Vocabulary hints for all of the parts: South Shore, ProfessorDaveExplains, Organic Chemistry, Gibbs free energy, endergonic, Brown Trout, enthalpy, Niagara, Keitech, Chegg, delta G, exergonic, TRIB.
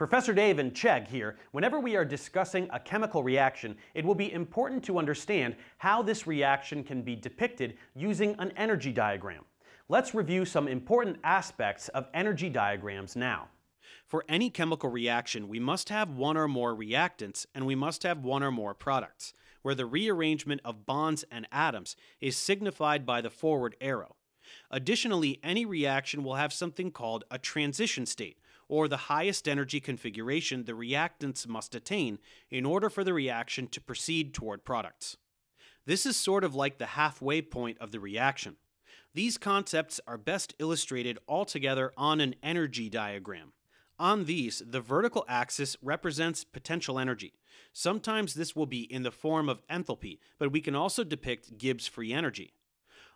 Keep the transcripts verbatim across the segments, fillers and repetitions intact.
Professor Dave and Chegg here. Whenever we are discussing a chemical reaction, it will be important to understand how this reaction can be depicted using an energy diagram. Let's review some important aspects of energy diagrams now. For any chemical reaction, we must have one or more reactants, and we must have one or more products, where the rearrangement of bonds and atoms is signified by the forward arrow. Additionally, any reaction will have something called a transition state, or the highest energy configuration the reactants must attain in order for the reaction to proceed toward products. This is sort of like the halfway point of the reaction. These concepts are best illustrated all together on an energy diagram. On these, the vertical axis represents potential energy. Sometimes this will be in the form of enthalpy, but we can also depict Gibbs free energy.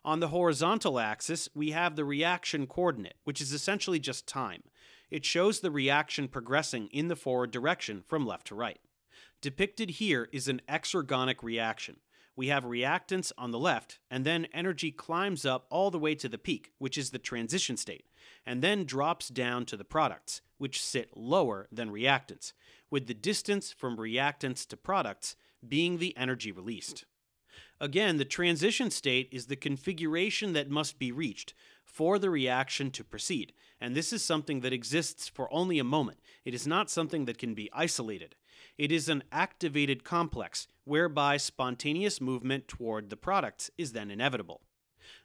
On the horizontal axis, we have the reaction coordinate, which is essentially just time. It shows the reaction progressing in the forward direction from left to right. Depicted here is an exergonic reaction. We have reactants on the left, and then energy climbs up all the way to the peak, which is the transition state, and then drops down to the products, which sit lower than reactants, with the distance from reactants to products being the energy released. Again, the transition state is the configuration that must be reached for the reaction to proceed, and this is something that exists for only a moment. It is not something that can be isolated. It is an activated complex, whereby spontaneous movement toward the products is then inevitable.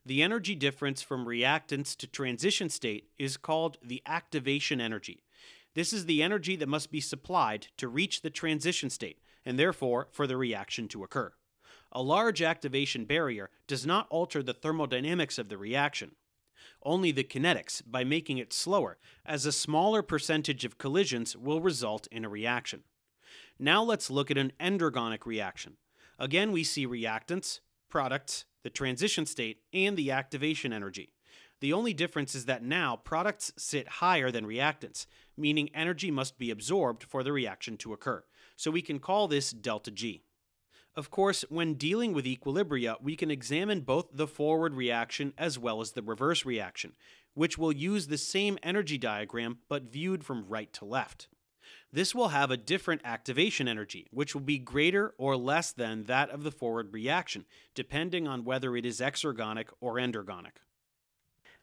The energy difference from reactants to transition state is called the activation energy. This is the energy that must be supplied to reach the transition state, and therefore for the reaction to occur. A large activation barrier does not alter the thermodynamics of the reaction, only the kinetics by making it slower, as a smaller percentage of collisions will result in a reaction. Now let's look at an endergonic reaction. Again, we see reactants, products, the transition state, and the activation energy. The only difference is that now products sit higher than reactants, meaning energy must be absorbed for the reaction to occur. So we can call this delta G. Of course, when dealing with equilibria, we can examine both the forward reaction as well as the reverse reaction, which will use the same energy diagram but viewed from right to left. This will have a different activation energy, which will be greater or less than that of the forward reaction, depending on whether it is exergonic or endergonic.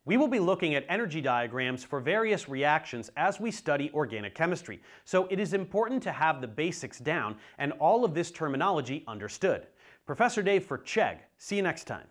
We will be looking at energy diagrams for various reactions as we study organic chemistry, so it is important to have the basics down and all of this terminology understood. Professor Dave for Chegg. See you next time.